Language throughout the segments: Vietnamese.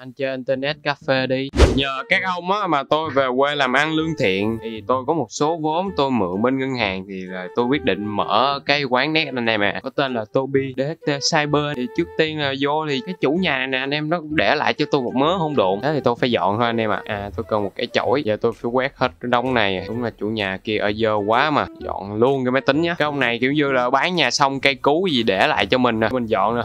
Anh chơi internet cafe đi. Nhờ các ông á mà tôi về quê làm ăn lương thiện. Thì tôi có một số vốn tôi mượn bên ngân hàng, thì là tôi quyết định mở cái quán net này nè mà, có tên là TobyDHT Cyber. Thì trước tiên là vô thì cái chủ nhà này nè anh em, nó cũng để lại cho tôi một mớ hỗn độn. Thế thì tôi phải dọn thôi anh em ạ. Tôi cần một cái chổi. Giờ tôi phải quét hết cái đông này. Đúng là chủ nhà kia ở dơ quá mà. Dọn luôn cái máy tính nhá. Cái ông này kiểu như là bán nhà xong cây cú gì để lại cho mình nè. Mình dọn nè.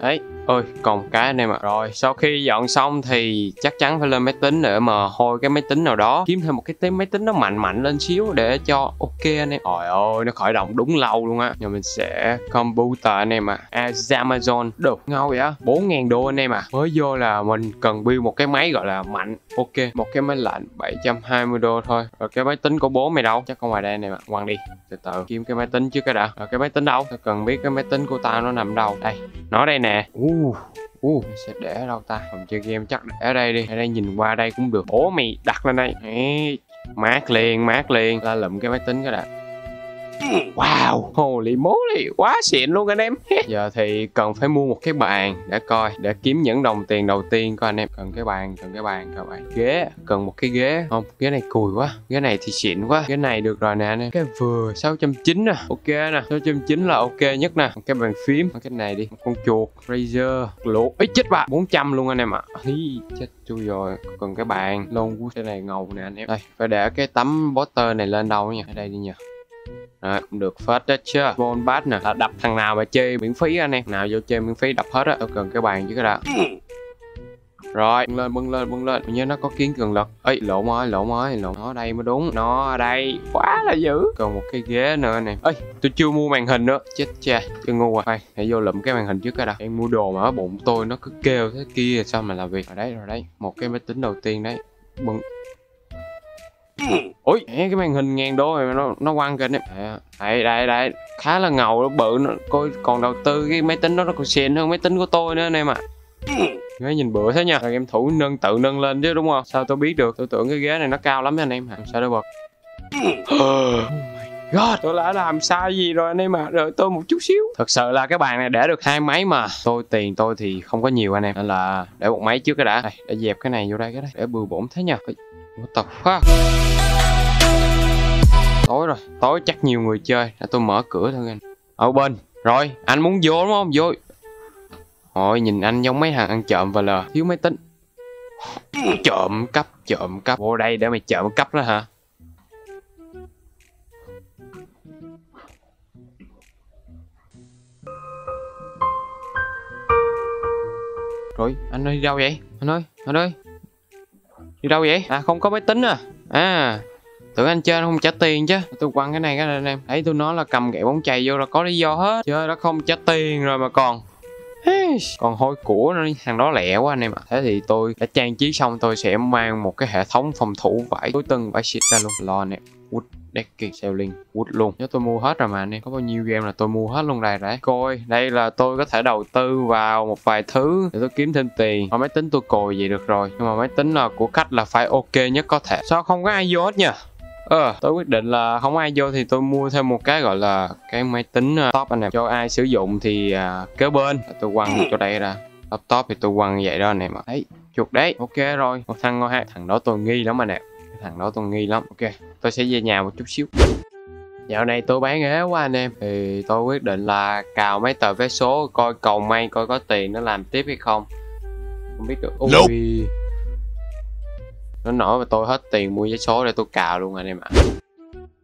Đấy, ôi còn một cái anh em ạ. Rồi sau khi dọn xong thì chắc chắn phải lên máy tính để mà hôi cái máy tính nào đó, kiếm thêm một cái máy tính nó mạnh mạnh lên xíu để cho ok anh em. Trời ơi nó khởi động đúng lâu luôn á. Giờ mình sẽ computer anh em ạ. Amazon được ngầu vậy á, 4.000 đô anh em ạ. Mới vô là mình cần build một cái máy gọi là mạnh. Ok, một cái máy lạnh 720 đô thôi. Rồi cái máy tính của bố mày đâu? Chắc không ngoài đây anh em ạ. Quăng đi, từ từ kiếm cái máy tính trước cái đã. Rồi cái máy tính đâu? Tao cần biết cái máy tính của tao nó nằm đâu. Đây, nó đây nè. Mình sẽ để ở đâu ta? Mình chơi game chắc để ở đây đi. Ở đây nhìn qua đây cũng được. Ủa mày đặt lên đây. Ê, mát liền. La lụm cái máy tính cái đã. Wow, holy moly, quá xịn luôn anh em. Giờ thì cần phải mua một cái bàn để coi, để kiếm những đồng tiền đầu tiên coi anh em. Cần cái bàn, cần cái bàn. Ghế, cần một cái ghế. Không, ghế này cùi quá. Ghế này thì xịn quá. Ghế này được rồi nè anh em. Cái vừa 690 nè. Ok nè, 690 là ok nhất nè. Cái bàn phím, cái này đi. Một con chuột Razer lỗ ít chết bà 400 luôn anh em ạ. Chết chui rồi. Cần cái bàn luôn. Cái này ngầu nè anh em. Đây, phải để cái tấm poster này lên đâu nha. Ở đây đi nha. Rồi, cũng được phết đó chứ. Von Bass nè, là đập thằng nào mà chơi miễn phí anh em. Nào vô chơi miễn phí đập hết á. Tôi cần cái bàn chứ cái đã. Rồi, bưng lên. Mình nhớ nó có kiến cường lực. Ê, lộn. Nó ở đây mới đúng. Nó ở đây. Quá là dữ. Còn một cái ghế nữa nè. Ê, tôi chưa mua màn hình nữa. Chết cha, tôi ngu rồi. Thôi, hãy vô lụm cái màn hình trước cái đã. Em mua đồ mà ở bụng tôi nó cứ kêu thế kia sao mà làm việc. Rồi đấy. Một cái máy tính đầu tiên đấy. Bưng. Ôi, cái màn hình 1.000 đô này nó quăng kìa anh em. Đây, khá là ngầu, nó bự, nó coi còn đầu tư cái máy tính đó nó còn xịn hơn máy tính của tôi nữa anh em ạ. Ghế nhìn bựa thế nha. Rồi em thủ tự nâng lên chứ đúng không? Sao tôi biết được? Tôi tưởng cái ghế này nó cao lắm anh em hả? Sao đâu bật? God, tôi đã làm sai gì rồi anh em ạ. Đợi tôi một chút xíu. Thật sự là cái bàn này để được 2 máy mà. Tiền tôi thì không có nhiều anh em, nên là để một máy trước cái đã. Đây, để dẹp cái này vô đây cái đấy. Để bừa bổn thế nha. What the fuck? Tối chắc nhiều người chơi. Tôi mở cửa thôi anh. Ở bên. Rồi, anh muốn vô đúng không? Vô. Ôi, nhìn anh giống mấy hàng ăn trộm và lờ. Thiếu máy tính. Trộm cắp. Vô đây để mày trộm cắp đó hả? Rồi, anh đi đâu vậy? Anh ơi. Đi đâu vậy? Không có máy tính à. Tưởng anh chơi không trả tiền chứ. Tôi quăng cái này cái anh em. Thấy tôi nói là cầm gậy bóng chày vô là có lý do hết. Chơi đã không trả tiền rồi mà còn hôi của nó, thằng đó lẹ quá anh em ạ. Thế thì tôi đã trang trí xong, tôi sẽ mang một cái hệ thống phòng thủ vải tối tân vải xịt ra luôn. Lo nè. Wood decking selling wood luôn. Nhớ tôi mua hết rồi mà anh em. Có bao nhiêu game là tôi mua hết luôn. Đây đấy. Coi, đây là tôi có thể đầu tư vào một vài thứ để tôi kiếm thêm tiền. Máy tính tôi cồi vậy được rồi. Nhưng mà máy tính là của khách là phải ok nhất có thể. Sao không có ai vô hết nha. Tôi quyết định là không ai vô thì tôi mua thêm một cái gọi là cái máy tính top anh em. Cho ai sử dụng thì kế bên. Tôi quăng cho đây ra. Laptop thì tôi quăng vậy đó anh em ạ. Đấy, chuột đấy. Ok rồi. Một thằng ngồi ha. Thằng đó tôi nghi lắm anh em. Ok, tôi sẽ về nhà một chút xíu. Dạo này tôi bán ế quá anh em. Thì tôi quyết định là cào mấy tờ vé số coi cầu may coi có tiền nó làm tiếp hay không. Không biết được. Ui. Nó nổi mà tôi hết tiền mua vé số để tôi cào luôn anh em ạ.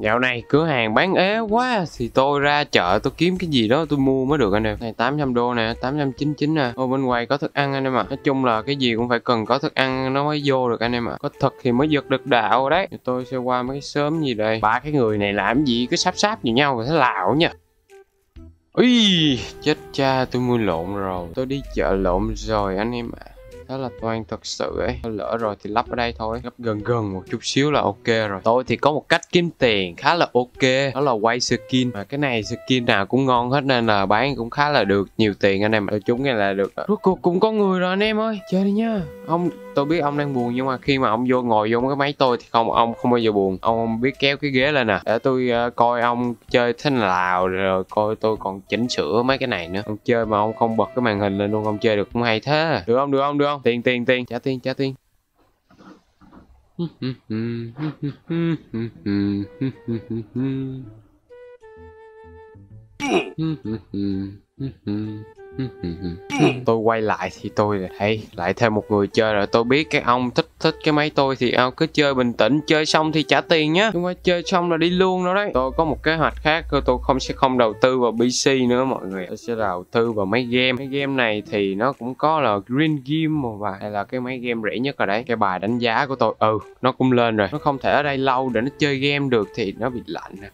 Dạo này cửa hàng bán ế quá thì tôi ra chợ tôi kiếm cái gì đó tôi mua mới được anh em. Này 800 đô nè, 899 nè. Ô bên ngoài có thức ăn anh em ạ. Nói chung là cái gì cũng phải cần có thức ăn nó mới vô được anh em ạ. Có thật thì mới giật được đạo đấy. Tôi sẽ qua mấy cái xóm gì đây. Ba cái người này làm gì cứ sáp với nhau rồi thế lạo nha. Úi, chết cha tôi mua lộn rồi. Tôi đi chợ lộn rồi anh em ạ. Đó là toàn thật sự ấy. Lỡ rồi thì lắp ở đây thôi. Lắp gần một chút xíu là ok rồi. Tôi thì có một cách kiếm tiền khá là ok. Đó là quay skin. Mà cái này skin nào cũng ngon hết nên là bán cũng khá là được nhiều tiền anh em. Chúng này là được. Rốt cuộc cũng có người rồi anh em ơi. Chơi đi nha. Ông tôi biết ông đang buồn, nhưng mà khi mà ông vô ngồi vô cái máy tôi thì ông không bao giờ buồn. Ông biết kéo cái ghế lên nè, để tôi coi ông chơi thế nào, rồi coi tôi còn chỉnh sửa mấy cái này nữa. Ông chơi mà ông không bật cái màn hình lên luôn, ông chơi được cũng hay thế. Được không, được không, được không? Tiền tiền tiền, trả tiền trả tiền. Tôi quay lại thì tôi thấy lại thêm một người chơi rồi. Tôi biết cái ông thích cái máy tôi thì ông cứ chơi bình tĩnh, chơi xong thì trả tiền nhá, chúng ta chơi xong là đi luôn đó đấy. Tôi có một kế hoạch khác, tôi sẽ không đầu tư vào PC nữa mọi người, tôi sẽ đầu tư vào máy game. Máy game này thì nó cũng có là Green Game và hay là cái máy game rẻ nhất rồi đấy. Cái bài đánh giá của tôi nó cũng lên rồi, nó không thể ở đây lâu để nó chơi game được thì nó bị lạnh nè.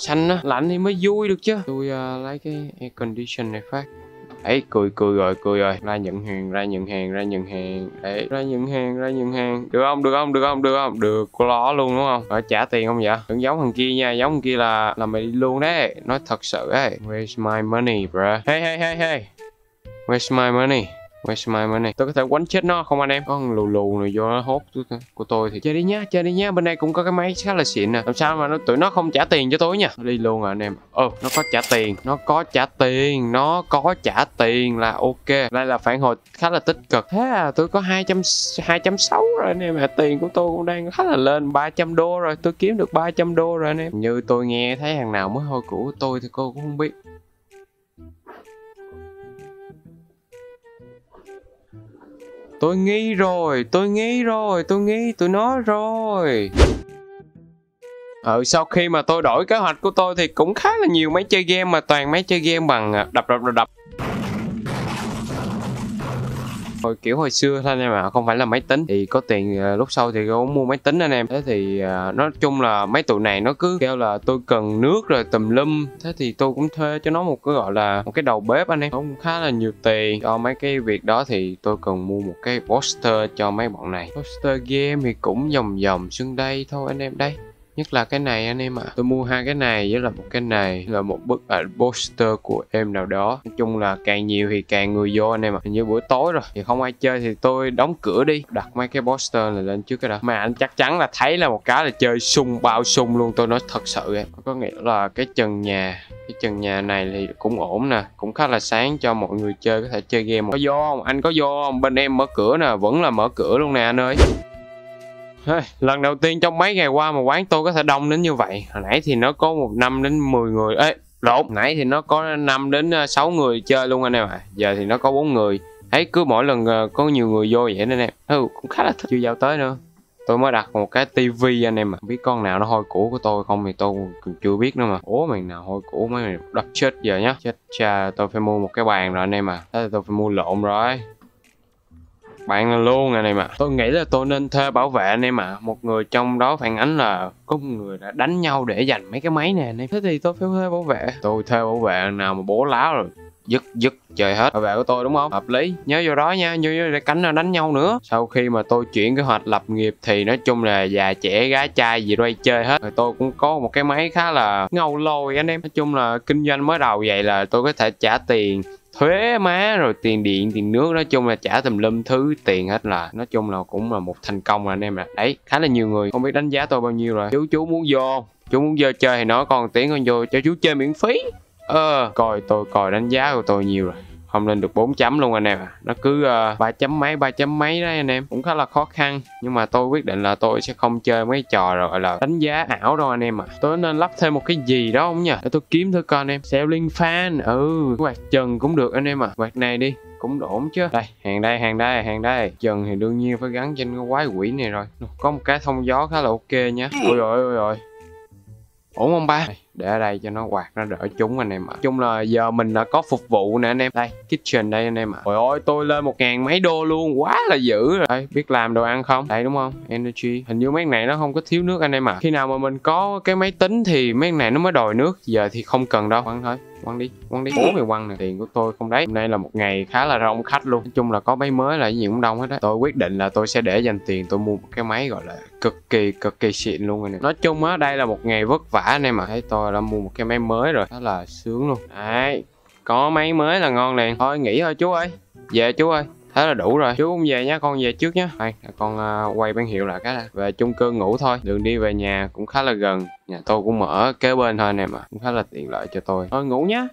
Xanh á, lạnh thì mới vui được chứ. Tôi lấy cái air condition này phát. Ấy, cười rồi. Ra nhận hàng. Đấy, ra nhận hàng. Được không? Được của nó luôn đúng không? Rồi trả tiền không vậy? Đừng giống thằng kia nha, giống thằng kia là mày đi luôn đấy. Nói thật sự ấy. Where's my money, bruh? Hey. Where's my money? Tôi có thể quánh chết nó không anh em? Có lù lù này vô nó hốt của tôi thì chơi đi nhá. Bên đây cũng có cái máy khá là xịn nè. Làm sao mà tụi nó không trả tiền cho tôi nha. Đi luôn rồi anh em. Nó có trả tiền là ok. Đây là phản hồi khá là tích cực. Thế à, tôi có 206 rồi anh em. Tiền của tôi cũng đang khá là lên. 300 đô rồi, tôi kiếm được 300 đô rồi anh em. Như tôi nghe thấy hàng nào mới hôi cũ của tôi thì cô cũng không biết. Tôi nghĩ tụi nó rồi. Sau khi mà tôi đổi kế hoạch của tôi thì cũng khá là nhiều máy chơi game mà toàn máy chơi game bằng đập. Hồi kiểu hồi xưa thôi anh em ạ, không phải là máy tính. Thì có tiền lúc sau thì cũng mua máy tính anh em. Thế thì nói chung là mấy tụi này nó cứ kêu là tôi cần nước rồi tùm lum. Thế thì tôi cũng thuê cho nó một cái gọi là một cái đầu bếp anh em, cũng khá là nhiều tiền cho mấy cái việc đó. Thì tôi cần mua một cái poster cho mấy bọn này. Poster game thì cũng vòng xương đây thôi anh em, đây nhất là cái này anh em ạ. Tôi mua hai cái này với là một cái này là một bức ảnh poster của em nào đó. Nói chung là càng nhiều thì càng người vô anh em ạ. Hình như buổi tối rồi thì không ai chơi thì tôi đóng cửa đi, đặt mấy cái poster này lên trước cái đó. Mà anh chắc chắn là thấy là một cái là chơi sung bao sung luôn, tôi nói thật sự em. Có nghĩa là cái trần nhà này thì cũng ổn nè, cũng khá là sáng cho mọi người chơi có thể chơi game. Có vô không anh, có vô không? Bên em mở cửa nè, vẫn là mở cửa luôn nè anh ơi. Lần đầu tiên trong mấy ngày qua mà quán tôi có thể đông đến như vậy. Hồi nãy thì nó có 5 đến 10 người. Ê, lộn. Nãy thì nó có 5 đến 6 người chơi luôn anh em ạ. Giờ thì nó có 4 người. Thấy cứ mỗi lần có nhiều người vô vậy nên em cũng khá là thích. Chưa giao tới nữa. Tôi mới đặt một cái tivi anh em ạ. Không biết con nào nó hôi cũ của tôi không thì tôi còn chưa biết nữa mà. Ủa mày nào hôi cũ mấy mày đập chết giờ nhá. Chết cha, tôi phải mua một cái bàn rồi anh em ạ. Thế thì tôi phải mua lộn rồi. Bạn luôn anh em ạ. Tôi nghĩ là tôi nên thuê bảo vệ anh em ạ. Một người trong đó phản ánh là có một người đã đánh nhau để giành mấy cái máy nè anh em. Thế thì tôi phải thuê bảo vệ. Tôi thuê bảo vệ nào mà bố láo rồi dứt trời hết bảo vệ của tôi đúng không? Hợp lý, nhớ vô đó nha, vô để cánh nó đánh nhau nữa. Sau khi mà tôi chuyển kế hoạch lập nghiệp thì nói chung là già trẻ gái trai gì đây chơi hết rồi. Tôi cũng có một cái máy khá là ngầu lồi anh em. Nói chung là kinh doanh mới đầu vậy là tôi có thể trả tiền thuế má rồi tiền điện tiền nước, nói chung là trả tùm lum thứ tiền hết. Là nói chung là cũng là một thành công rồi anh em ạ. Đấy, khá là nhiều người không biết đánh giá tôi bao nhiêu rồi. Chú muốn vô, chú muốn vô chơi thì nói còn tiếng con vô cho chú chơi miễn phí. Coi tôi coi đánh giá của tôi nhiều rồi, không lên được 4 chấm luôn anh em ạ. Nó cứ 3 chấm mấy đấy anh em, cũng khá là khó khăn. Nhưng mà tôi quyết định là tôi sẽ không chơi mấy trò rồi là đánh giá ảo đâu anh em ạ. Tôi nên lắp thêm một cái gì đó không nhỉ, để tôi kiếm thử coi anh em. Selling fan, quạt trần cũng được anh em ạ. Quạt này đi cũng ổn chứ. Đây, hàng đây. Trần thì đương nhiên phải gắn trên cái quái quỷ này rồi. Có một cái thông gió khá là ok nha. Ôi rồi. Ổn không ba? Để ở đây cho nó quạt nó đỡ chúng anh em ạ. Chung là giờ mình đã có phục vụ nè anh em. Đây, kitchen đây anh em ạ. Trời ơi, tôi lên 1000 mấy đô luôn, quá là dữ rồi. Đây, biết làm đồ ăn không? Đây đúng không? Energy. Hình như mấy này nó không có thiếu nước anh em ạ. Khi nào mà mình có cái máy tính thì mấy này nó mới đòi nước. Giờ thì không cần đâu. Quăng thôi. Quăng đi. Bố mày quăng nè. Tiền của tôi không đấy. Hôm nay là một ngày khá là đông khách luôn. Nói chung là có máy mới là cái gì cũng đông hết đấy. Tôi quyết định là tôi sẽ để dành tiền tôi mua một cái máy gọi là cực kỳ xịn luôn anh em. Nói chung á, đây là một ngày vất vả anh em ạ. Thấy tôi đã mua một cái máy mới rồi, đó là sướng luôn. Đấy, có máy mới là ngon liền. Thôi nghỉ thôi chú ơi, về chú ơi. Thế là đủ rồi, chú cũng về nhé, con về trước nhé. Đây, con quay bản hiệu lại cái này. Về chung cư ngủ thôi, đường đi về nhà cũng khá là gần. Nhà tôi cũng ở kế bên thôi nè mà, cũng khá là tiện lợi cho tôi. Thôi ngủ nhé.